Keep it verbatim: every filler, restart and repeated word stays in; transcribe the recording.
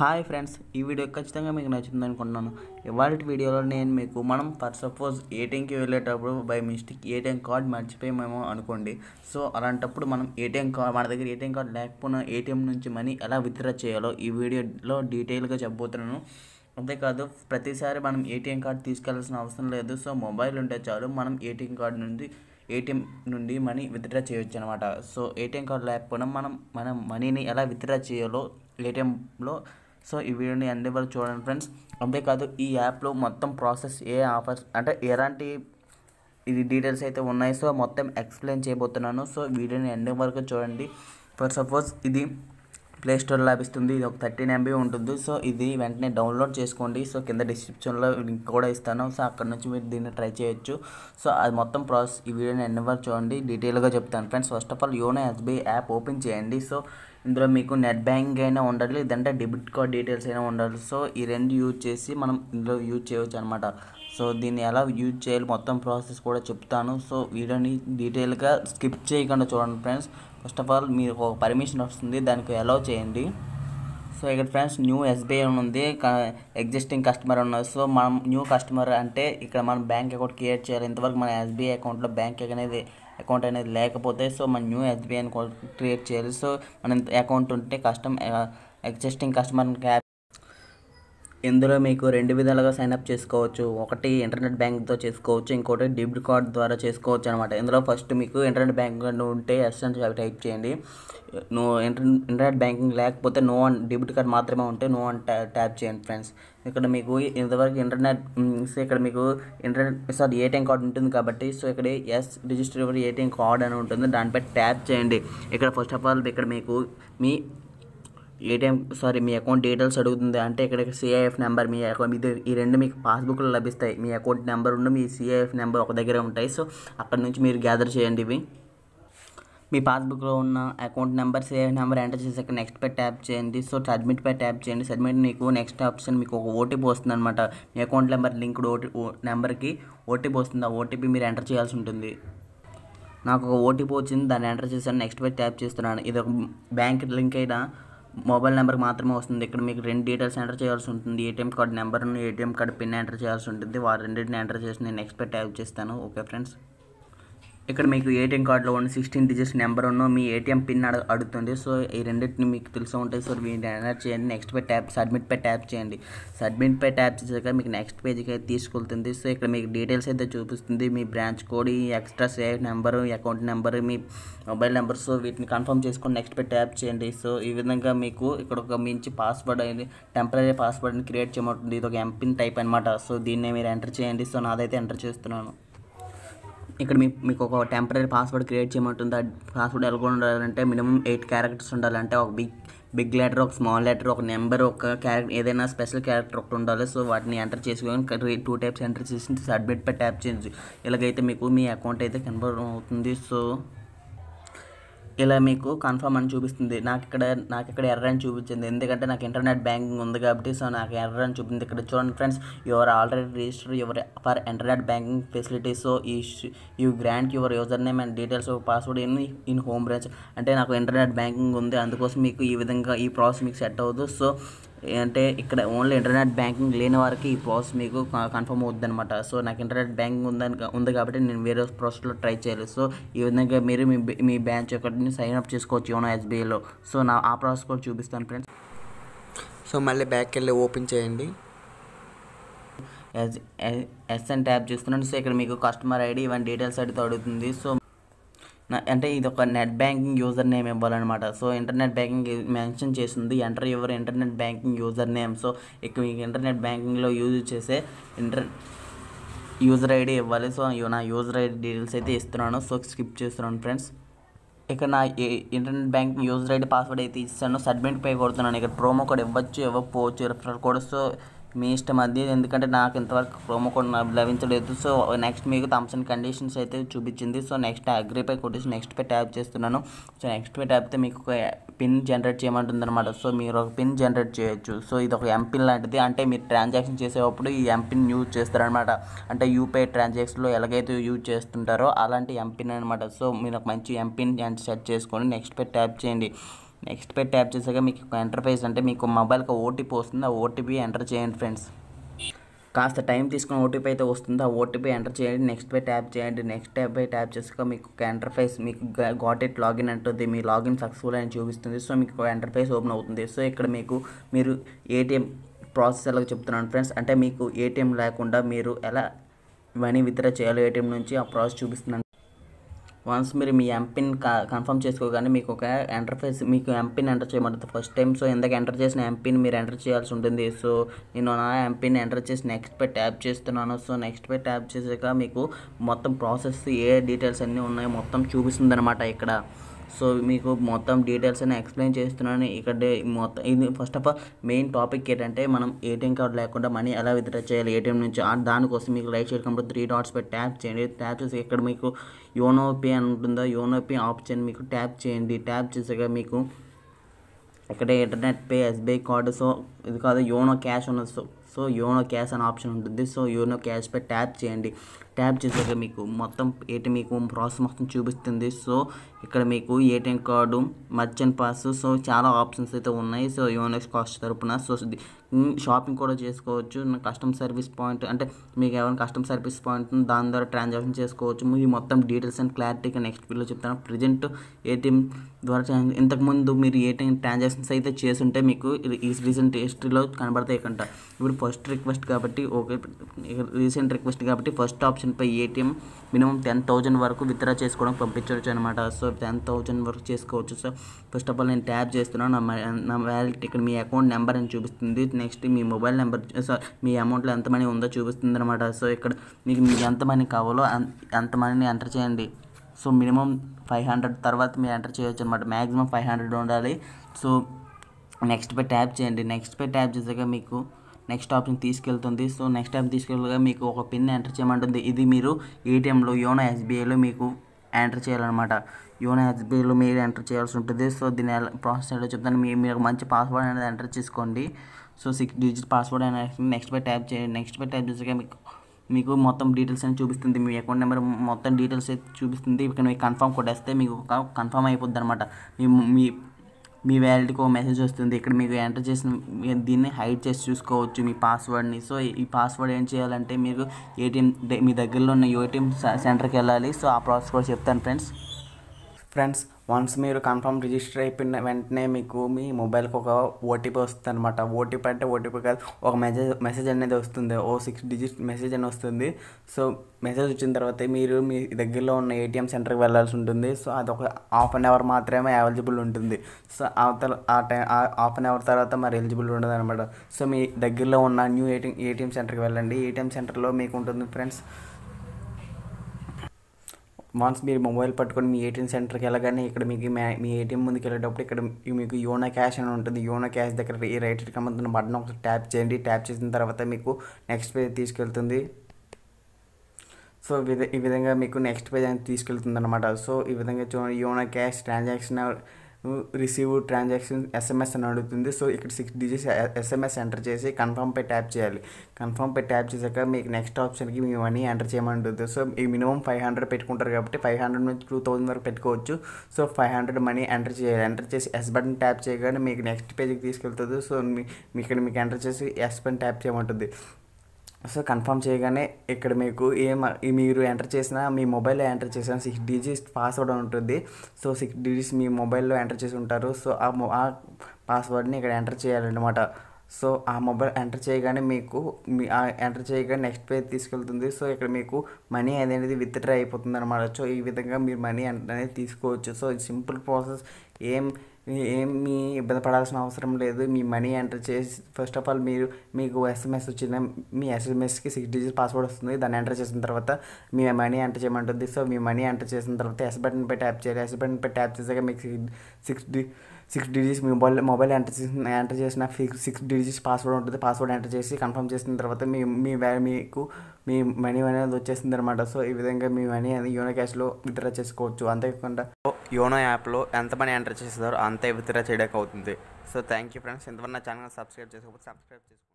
Hi friends, ఈ video ఖచ్చితంగా మీకు నచ్చింది అనుకుంటున్నాను. ఇవాల్టి వీడియోలో నేను మీకు మనం ఫర్ సపోజ్ ఏటీఎంకి వెళ్ళేటప్పుడు బై మిస్టేక్ ఏటీఎం కార్డ్ మర్చిపోయామేమో అనుకోండి. సో అలాంటప్పుడు మనం ఏటీఎం కార్డ్ మన దగ్గర ఏటీఎం కార్డ్ లేకపోయినా ఏటీఎం నుంచి మనీ ఎలా విత్డ్రా చేయాలో ఈ వీడియోలో డీటెయిల్గా చెప్పబోతున్నాను. అంతేకాదు ప్రతిసారి మనం ఏటీఎం కార్డ్ తీసుకెళ్లాల్సిన అవసరం లేదు. సో మొబైల్ ఉంటే చాలు, మనం ఏటీఎం కార్డు నుండి ఏటీఎం నుండి మనీ విత్డ్రా చేయొచ్చు అనమాట. సో ఏటీఎం కార్డు లేకపోయినా మనం మన మనీని ఎలా విత్డ్రా చేయాలో ఏటీఎంలో సో ఈ వీడియోని అన్ని వరకు చూడండి ఫ్రెండ్స్. అంతేకాదు ఈ యాప్లో మొత్తం ప్రాసెస్, ఏ ఆఫర్స్ అంటే ఎలాంటి ఇది డీటెయిల్స్ అయితే ఉన్నాయి, సో మొత్తం ఎక్స్ప్లెయిన్ చేయబోతున్నాను. సో వీడియోని అన్ని వరకు చూడండి. ఫర్ సపోజ్ ఇది ప్లేస్టోర్ లభిస్తుంది. ఇది ఒక థర్టీన్ ఎంబీ ఉంటుంది. సో ఇది వెంటనే డౌన్లోడ్ చేసుకోండి. సో కింద డిస్క్రిప్షన్లో లింక్ కూడా ఇస్తాను. సో అక్కడ నుంచి మీరు దీన్ని ట్రై చేయొచ్చు. సో అది మొత్తం ప్రాసెస్ ఈ వీడియోని ఎన్ని వరకు చూడండి, డీటెయిల్గా చెప్తాను friends. First of all YONO SBI app open చేయండి. సో ఇందులో మీకు నెట్ బ్యాంకింగ్ అయినా ఉండాలి, లేదంటే డెబిట్ కార్డ్ డీటెయిల్స్ అయినా ఉండాలి. సో ఈ రెండు యూజ్ చేసి మనం ఇందులో యూజ్ చేయవచ్చు అనమాట. సో దీన్ని ఎలా యూజ్ చేయాలి మొత్తం ప్రాసెస్ కూడా చెప్తాను. సో వీడియోని డీటెయిల్గా స్కిప్ చేయకుండా చూడండి ఫ్రెండ్స్. ఫస్ట్ ఆఫ్ ఆల్ మీరు ఒక పర్మిషన్ వస్తుంది, దానికి అలౌ చేయండి. సో ఇక్కడ ఫ్రెండ్స్ న్యూ ఎస్బీఐ ఉంది, ఎగ్జిస్టింగ్ కస్టమర్ ఉన్నది. సో మనం న్యూ కస్టమర్ అంటే ఇక్కడ మనం బ్యాంక్ అకౌంట్ క్రియేట్ చేయాలి. ఇంతవరకు మన ఎస్బీఐ అకౌంట్లో బ్యాంక్ అనేది అకౌంట్ అనేది లేకపోతే సో మన న్యూ ఎస్బీఐ అకౌంట్ క్రియేట్ చేయాలి. సో మనం అకౌంట్ ఉంటే కస్టమ్ ఎగ్జిస్టింగ్ కస్టమర్ యాప్ ఇందులో మీకు రెండు విధాలుగా సైన్అప్ చేసుకోవచ్చు. ఒకటి ఇంటర్నెట్ బ్యాంక్తో చేసుకోవచ్చు, ఇంకోటి డెబిట్ కార్డ్ ద్వారా చేసుకోవచ్చు అనమాట. ఇందులో ఫస్ట్ మీకు ఇంటర్నెట్ బ్యాంకింగ్ ఉంటే ఎస్ అని టైప్ చేయండి. నో ఇంటర్ ఇంటర్నెట్ బ్యాంకింగ్ లేకపోతే నో అని, డెబిట్ కార్డ్ మాత్రమే ఉంటే నో అని ట్యా ట్యాప్ చేయండి ఫ్రెండ్స్. ఇక్కడ మీకు ఇంతవరకు ఇంటర్నెట్ సో ఇక్కడ మీకు ఇంటర్నెట్ సారీ ఏటీఎం కార్డ్ ఉంటుంది కాబట్టి సో ఇక్కడ ఎస్ రిజిస్టర్ ఏటీఎం కార్డ్ అని ఉంటుంది, దానిపై ట్యాప్ చేయండి. ఇక్కడ ఫస్ట్ ఆఫ్ ఆల్ ఇక్కడ మీకు మీ ఏటీఎం సారీ మీ అకౌంట్ డీటెయిల్స్ అడుగుతుంది. అంటే ఇక్కడ సిఐఎఫ్ నెంబర్ మీ అకౌంట్ ఇది ఈ రెండు మీకు పాస్బుక్లో లభిస్తాయి. మీ అకౌంట్ నెంబర్ ఉన్న మీ సిఐఎఫ్ నెంబర్ ఒక దగ్గర ఉంటాయి. సో అక్కడ నుంచి మీరు గ్యాదర్ చేయండి. ఇవి మీ పాస్బుక్లో ఉన్న account number CIF number enter చేసాక నెక్స్ట్పై ట్యాప్ చేయండి. సో సబ్మిట్పై ట్యాప్ చేయండి. సబ్మిట్ మీకు నెక్స్ట్ ఆప్షన్ మీకు ఒక ఓటీపీ వస్తుంది అనమాట. మీ అకౌంట్ నెంబర్ లింక్డ్ ఓటీ నెంబర్కి ఓటీపీ వస్తుంది. ఆ ఓటీపీ మీరు ఎంటర్ చేయాల్సి ఉంటుంది. నాకు ఒక ఓటీపీ వచ్చింది, దాన్ని ఎంటర్ చేశాను. నెక్స్ట్పై ట్యాప్ చేస్తున్నాను. ఇది ఒక బ్యాంక్ లింక్ అయినా మొబైల్ నెంబర్కి మాత్రమే వస్తుంది. ఇక్కడ మీకు రెండు డీటెయిల్స్ ఎంటర్ చేయాల్సి ఉంటుంది, ఏటీఎం కార్డ్ నెంబర్ను ఏటీఎం కార్డ్ పిన్ ఎంటర్ చేయాల్సి ఉంటుంది. వారు రెండింటిని ఎంటర్ చేసి నేను నెక్స్ట్ పై ట్యాప్ చేస్తాను. ఓకే ఫ్రెండ్స్, ఇక్కడ మీకు ఏటీఎం కార్డులో ఉన్న సిక్స్టీన్ డిజిట్స్ నెంబర్ను మీ ఏటీఎం పిన్ అడు అడుగుతుంది. సో ఈ రెండింటిని మీకు తెలిసి ఉంటాయి. సో వీటిని ఎంటర్ చేయండి. నెక్స్ట్ పై ట్యాప్ సబ్మిట్ పై ట్యాప్ చేయండి. సబ్మిట్ పై ట్యాప్ చేసాక మీకు నెక్స్ట్ పేజ్కి అయితే తీసుకెళ్తుంది. సో ఇక్కడ మీకు డీటెయిల్స్ అయితే చూపిస్తుంది, మీ branch code, extra save number, account number, మీ మొబైల్ నెంబర్. సో వీటిని కన్ఫర్మ్ చేసుకొని నెక్స్ట్ పై ట్యాప్ చేయండి. సో ఈ విధంగా మీకు ఇక్కడ ఒక మించి పాస్వర్డ్ అనేది టెంపరీ పాస్వర్డ్ని క్రియేట్ చేయమంటుంది. ఇది ఒక ఎంపిన్ టైప్ అనమాట. సో దీన్ని మీరు ఎంటర్ చేయండి. సో నాదైతే ఎంటర్ చేస్తున్నాను. ఇక్కడ మీ మీకు ఒక టెంపరీ పాస్వర్డ్ క్రియేట్ చేయమంటుంది. ఆ పాస్వర్డ్ ఎలా ఉండాలంటే మినిమం ఎయిట్ క్యారెక్టర్స్ ఉండాలంటే ఒక బిగ్ బిగ్ లెటర్, ఒక స్మాల్ లెటర్, ఒక నెంబర్, ఒక క్యారెక్టర్ ఏదైనా స్పెషల్ క్యారెక్టర్ ఒకటి ఉండాలి. సో వాటిని ఎంటర్ చేసుకొని టూ టైప్స్ ఎంటర్ చేసి సబ్మిట్ పై ట్యాప్ చేయండి. ఇలాగైతే మీకు మీ అకౌంట్ అయితే కన్ఫర్మ్ అవుతుంది. సో ఇలా మీకు కన్ఫర్మ్ అని చూపిస్తుంది. నాకు ఇక్కడ నాకు ఇక్కడ ఎర్ర అని చూపించింది, ఎందుకంటే నాకు ఇంటర్నెట్ బ్యాంకింగ్ ఉంది కాబట్టి. సో నాకు ఎర్ర అని చూపించింది. ఇక్కడ చూడండి friends, your already register your for internet banking facility. So ఈ you grant your user name and details password in in home branch. అంటే నాకు ఇంటర్నెట్ బ్యాంకింగ్ ఉంది, అందుకోసం మీకు ఈ విధంగా ఈ ప్రాసెస్ మీకు సెట్ అవుతుంది. సో అంటే ఇక్కడ ఓన్లీ ఇంటర్నెట్ బ్యాంకింగ్ లేని వారికి ఈ ప్రాసెస్ మీకు కన్ఫర్మ్ అవుతుంది అనమాట. సో నాకు ఇంటర్నెట్ బ్యాంకింగ్ ఉందని ఉంది కాబట్టి నేను వేరే ప్రాసెస్లో ట్రై చేయాలి. సో ఈ విధంగా మీరు మీ మీ బ్యాంక్ ఒకటిని సైన్ అప్ చేసుకోవచ్చు యోనో ఎస్బీఐలో. సో నా ఆ ప్రాసెస్ కూడా చూపిస్తాను ఫ్రెండ్స్. సో మళ్ళీ బ్యాక్ వెళ్ళి ఓపెన్ చేయండి. ఎస్ ఎస్ అని ట్యాప్ చేస్తున్నాను. సో ఇక్కడ మీకు కస్టమర్ ఐడి ఇవన్నీ డీటెయిల్స్ అడిగితే అడుగుతుంది. సో అంటే ఇది ఒక నెట్ బ్యాంకింగ్ యూజర్ నేమ్ ఇవ్వాలన్నమాట. సో ఇంటర్నెట్ బ్యాంకింగ్ మెన్షన్ చేసింది, enter your internet banking user name. So ఇక్కడ మీకు ఇంటర్నెట్ బ్యాంకింగ్లో యూజ్ చేసే ఇంటర్ యూజర్ ఐడి ఇవ్వాలి. సో నా యూజర్ ఐడి డీటెయిల్స్ అయితే ఇస్తున్నాను. సో స్కిప్ చేస్తున్నాను ఫ్రెండ్స్. ఇక్కడ నా internet banking user ID password అయితే ఇస్తాను. సబ్మిట్ పై కొడుతున్నాను. ఇక్కడ ప్రోమో కోడ్ ఇవ్వచ్చు, ఇవ్వకపోవచ్చు, రిఫరల్ కోడ్. సో మీ ఇష్టం అది, ఎందుకంటే నాకు ఇంతవరకు ప్రోమో కోడ్ లభించలేదు. సో నెక్స్ట్ మీకు టర్మ్స్ అండ్ కండిషన్స్ అయితే చూపించింది. సో నెక్స్ట్ అగ్రీపై కొట్టేసి నెక్స్ట్ పై ట్యాప్ చేస్తున్నాను. సో నెక్స్ట్ పై ట్యాప్ అయితే మీకు పిన్ జనరేట్ చేయమంటుంది అనమాట. సో మీరు ఒక పిన్ జనరేట్ చేయొచ్చు. సో ఇది ఒక ఎంపిన్ లాంటిది, అంటే మీరు ట్రాన్సాక్షన్ చేసేటప్పుడు ఈ ఎంపిన్ యూజ్ చేస్తారనమాట. అంటే యూపీఐ ట్రాన్సాక్షన్లో ఎలాగైతే యూజ్ చేస్తుంటారో అలాంటి ఎంపిన్ అనమాట. సో మీరు ఒక మంచి ఎంపిన్ సెట్ చేసుకొని నెక్స్ట్ పై ట్యాప్ చేయండి. నెక్స్ట్ పై ట్యాప్ చేసాక మీకు ఇంటర్ఫేస్ అంటే మీకు మొబైల్కి ఓటీపీ వస్తుంది. ఆ ఓటీపీ ఎంటర్ చేయండి ఫ్రెండ్స్. కాస్త టైం తీసుకుని ఓటీపీ అయితే వస్తుంది. ఆ ఓటీపీ ఎంటర్ చేయండి. నెక్స్ట్ పై ట్యాప్ చేయండి. నెక్స్ట్ ట్యాప్ పై ట్యాప్ చేసాక మీకు ఇంటర్ఫేస్ మీకు గాట్ ఇట్ లాగిన్ అంటుంది. మీ లాగిన్ సక్సెస్ఫుల్ అని చూపిస్తుంది. సో మీకు ఇంటర్ఫేస్ ఓపెన్ అవుతుంది. సో ఇక్కడ మీకు మీరు ఏటీఎం ప్రాసెస్ ఎలా చెప్తున్నాను ఫ్రెండ్స్, అంటే మీకు ఏటీఎం లేకుండా మీరు ఎలా మనీ విత్డ్రా చేయాలో ఏటీఎం నుంచి ఆ ప్రాసెస్ చూపిస్తున్నాను. వన్స్ మీరు మీ ఎంపిన్ కన్ఫర్మ్ చేసుకోగానే మీకు ఒక ఎంటర్ఫేస్ మీకు ఎంపిన్ ఎంటర్ చేయమంటుంది ఫస్ట్ టైం. సో ఇందాక ఎంటర్ చేసిన ఎంపిన్ మీరు ఎంటర్ చేయాల్సి ఉంటుంది. సో నేను నా ఎంపిన్ ఎంటర్ చేసి నెక్స్ట్ పై ట్యాప్ చేస్తున్నాను. సో నెక్స్ట్ పై ట్యాప్ చేసాక మీకు మొత్తం ప్రాసెస్ ఏ డీటెయిల్స్ అన్నీ ఉన్నాయో మొత్తం చూపిస్తుంది అనమాట ఇక్కడ. సో మీకు మొత్తం డీటెయిల్స్ అని ఎక్స్ప్లెయిన్ చేస్తున్నాను ఇక్కడ. మొత్తం ఇది first of all main topic ఏంటంటే మనం ఏటీఎం కార్డు లేకుండా మనీ ఎలా విత్డ్రా చేయాలి ఏటీఎం నుంచి. దానికోసం మీకు light share complete three dots పై ట్యాప్ చేయండి. ట్యాప్ చేసి ఇక్కడ మీకు యోనో పే అని ఉంటుందో యోనో పే ఆప్షన్ మీకు ట్యాప్ చేయండి. ట్యాప్ చేసాక మీకు ఇక్కడ internet pay SBI card so ఇది కాదు యోనో క్యాష్ ఉన్నది. సో సో యోనో క్యాష్ అనే ఆప్షన్ ఉంటుంది. సో యోనో క్యాష్ పై ట్యాప్ చేయండి. ట్యాప్ చేసాక మీకు మొత్తం ఏటీ మీకు ప్రాసెస్ మొత్తం చూపిస్తుంది. సో ఇక్కడ మీకు ATM card merchant pass so చాలా ఆప్షన్స్ అయితే ఉన్నాయి. సో యోనెక్స్ కాస్ట్ తరపున సో షాపింగ్ కూడా చేసుకోవచ్చు. కస్టమర్ సర్వీస్ పాయింట్ అంటే మీకు ఏమైనా కస్టమర్ సర్వీస్ పాయింట్ దాని ద్వారా ట్రాన్సాక్షన్ చేసుకోవచ్చు. మీ మొత్తం డీటెయిల్స్ అండ్ క్లారిటీగా నెక్స్ట్ వీడియోలో చెప్తాను. ప్రజెంట్ ఏటీఎం ద్వారా ఇంతకుముందు మీరు ఏటీఎం ట్రాన్సాక్షన్స్ అయితే చేస్తుంటే మీకు ఈ రీసెంట్ హిస్టరీలో కనబడతాయి కంట. ఇప్పుడు ఫస్ట్ రిక్వెస్ట్ కాబట్టి ఓకే రీసెంట్ రిక్వెస్ట్ కాబట్టి ఫస్ట్ ఆప్షన్పై ఏటీఎం మినిమం టెన్ థౌజండ్ వరకు విత్డ్రా చేసుకోవడానికి పంపించవచ్చు అనమాట. సో టెన్ థౌజండ్ వరకు చేసుకోవచ్చు. సో ఫస్ట్ ఆఫ్ ఆల్ నేను ట్యాప్ చేస్తున్నాను. నా వ్యాలెట్ ఇక్కడ మీ అకౌంట్ నెంబర్ అని చూపిస్తుంది. నెక్స్ట్ మీ మొబైల్ నెంబర్ సో మీ అమౌంట్లో ఎంత మనీ ఉందో చూపిస్తుంది అనమాట. సో ఇక్కడ మీకు మీకు ఎంత మనీ కావాలో అంత మనీని ఎంటర్ చేయండి. సో మినిమం ఫైవ్ హండ్రెడ్ తర్వాత మీరు ఎంటర్ చేయవచ్చు అనమాట. మ్యాక్సిమం ఫైవ్ హండ్రెడ్ ఉండాలి. సో నెక్స్ట్ పై ట్యాప్ చేయండి. నెక్స్ట్ పై ట్యాప్ చేసాక మీకు నెక్స్ట్ ఆప్షన్ తీసుకెళ్తుంది. సో నెక్స్ట్ ఆప్షన్ తీసుకెళ్ళగా మీకు ఒక పిన్ ఎంటర్ చేయమంటుంది. ఇది మీరు ఏటీఎంలో యోనో ఎస్బీఐలో మీకు ఎంటర్ చేయాలన్నమాట. యోనో ఎస్బీఐలో మీరు ఎంటర్ చేయాల్సి ఉంటుంది. సో దీని ప్రాసెస్ ఎలా చెప్తాను. మీ మీరు మంచి పాస్వర్డ్ అనేది ఎంటర్ చేసుకోండి. సో సిక్స్ డిజిట్ పాస్వర్డ్ అనేది నెక్స్ట్ పై ట్యాప్ చేయండి. నెక్స్ట్ పై ట్యాప్ చేసాక మీకు మీకు మొత్తం డీటెయిల్స్ అని చూపిస్తుంది. మీ అకౌంట్ నెంబర్ మొత్తం డీటెయిల్స్ అయితే చూపిస్తుంది. ఇక్కడ మీకు కన్ఫర్మ్ కొట్టేస్తే మీకు కన్ఫర్మ్ అయిపోద్ది అనమాట. మీ మీ మీ వ్యాలిడ్కి ఒక మెసేజ్ వస్తుంది. ఇక్కడ మీకు ఎంటర్ చేసిన దీన్ని హైడ్ చేసి చూసుకోవచ్చు మీ పాస్వర్డ్ని. సో ఈ పాస్వర్డ్ ఏం చేయాలంటే మీరు ఏటీఎం మీ దగ్గరలో ఉన్న ఏటీఎం సెంటర్కి వెళ్ళాలి. సో ఆ ప్రాసెస్ కూడా చెప్తాను ఫ్రెండ్స్. ఫ్రెండ్స్ వన్స్ మీరు కన్ఫర్మ్ రిజిస్టర్ అయిపోయిన వెంటనే మీకు మీ మొబైల్కి ఒక ఓటీపీ వస్తుంది అనమాట. ఓటీపీ అంటే ఓటీపీ కాదు, ఒక మెసేజ్ మెసేజ్ అనేది వస్తుంది. ఓ సిక్స్ డిజిట్ మెసేజ్ అని వస్తుంది. సో మెసేజ్ వచ్చిన తర్వాత మీరు మీ దగ్గరలో ఉన్న ఏటీఎం సెంటర్కి వెళ్ళాల్సి ఉంటుంది. సో అదొక హాఫ్ అన్ అవర్ మాత్రమే అవైలబుల్ ఉంటుంది. సో అవతల ఆ టైం హాఫ్ అన్ అవర్ తర్వాత మరి ఎలిజిబుల్ ఉండదు అనమాట. సో మీ దగ్గరలో ఉన్న న్యూ ఏటీఎం ఏటీఎం సెంటర్కి వెళ్ళండి. ఏటీఎం సెంటర్లో మీకు ఉంటుంది ఫ్రెండ్స్. వన్స్ మీరు మొబైల్ పట్టుకొని మీ ఏటీఎం సెంటర్కి వెళ్ళగానే ఇక్కడ మీకు మీ ఏటీఎం ముందుకు వెళ్ళేటప్పుడు ఇక్కడ మీకు యోనో క్యాష్ అని ఉంటుంది. యోనో క్యాష్ దగ్గర ఈ రైట్ కమ్ముతున్న బటన్ ఒకసారి ట్యాప్ చేయండి. ట్యాప్ చేసిన తర్వాత మీకు నెక్స్ట్ పేజ్ తీసుకెళ్తుంది. సో ఈ విధంగా మీకు నెక్స్ట్ పేజ్ అనేది తీసుకెళ్తుంది అనమాట. సో ఈ విధంగా చూడండి YONO cash transaction receive transaction SMS అని అడుగుతుంది. సో ఇక్కడ సిక్స్ డిజిట్స్ ఎస్ఎంఎస్ ఎంటర్ చేసి కన్ఫర్మ్ పై ట్యాప్ చేయాలి. కన్ఫర్మ్ పై ట్యాప్ చేశాక మీకు నెక్స్ట్ ఆప్షన్కి మీ మనీ ఎంటర్ చేయమంటుంది. సో ఈ మినిమం ఫైవ్ హండ్రెడ్ పెట్టుకుంటారు కాబట్టి ఫైవ్ హండ్రెడ్ నుంచి టూ థౌసండ్ వరకు పెట్టుకోవచ్చు. So five hundred money enter చేయాలి. ఎంటర్ చేసి ఎస్ బటన్ ట్యాప్ చేయగానే మీకు నెక్స్ట్ పేజ్కి తీసుకెళ్తుంది. సో మీ ఇక్కడ మీకు ఎంటర్ చేసి ఎస్ బటన్ ట్యాప్ చేయమంటుంది. సో కన్ఫర్మ్ చేయగానే ఇక్కడ మీకు ఏం మీరు ఎంటర్ చేసిన మీ మొబైల్లో ఎంటర్ చేసిన సిక్స్ డిజిట్ పాస్వర్డ్ ఉంటుంది. సో సిక్స్ డిజిట్స్ మీ మొబైల్లో ఎంటర్ చేసి ఉంటారు. సో ఆ పాస్వర్డ్ని ఇక్కడ ఎంటర్ చేయాలన్నమాట. సో ఆ మొబైల్ ఎంటర్ చేయగానే మీకు మీ ఎంటర్ చేయగానే నెక్స్ట్ పేజ్ తీసుకెళ్తుంది. సో ఇక్కడ మీకు మనీ అనేది విత్డ్రా అయిపోతుంది అనమాట. సో ఈ విధంగా మీరు మనీ అనేది తీసుకోవచ్చు. సో సింపుల్ ప్రాసెస్, ఏం ఏమి ఇబ్బంది పడాల్సిన అవసరం లేదు. మీ మనీ ఎంటర్ చేసి ఫస్ట్ ఆఫ్ ఆల్ మీరు మీకు ఎస్ఎంఎస్ వచ్చిన మీ ఎస్ఎంఎస్కి సిక్స్ డిజిట్ పాస్వర్డ్ వస్తుంది. దాన్ని ఎంటర్ చేసిన తర్వాత మీ మనీ ఎంటర్ చేయమంటుంది. సో మీ మనీ ఎంటర్ చేసిన తర్వాత ఎస్ బటన్ పై ట్యాప్ చేయాలి. ఎస్ బటన్ పై ట్యాప్ చేసాక మీకు సిక్స్ డి సిక్స్ డిజిట్స్ మీ మొబైల్ మొబైల్ ఎంటర్ చేసిన ఎంటర్ చేసిన సిక్స్ సిక్స్ డిజిట్స్ పాస్వర్డ్ ఉంటుంది. పాస్వర్డ్ ఎంటర్ చేసి కన్ఫర్మ్ చేసిన తర్వాత మీ మీ మీకు మీ మనీ అనేది వచ్చేసింది అనమాట. సో ఈ విధంగా మీ మనీ అనేది యోనో క్యాష్లో విత్డ్రా చేసుకోవచ్చు. అంతేకాకుండా యోనో యాప్లో ఎంత మనీ ఎంటర్ చేస్తారో అంతే విత్డ్రా చేయడానికి అవుతుంది. So thank you friends. ఇంతవరకు నా ఛానల్ సబ్స్క్రైబ్ చేసుకోకపోతే సబ్స్క్రైబ్ చేసుకోండి.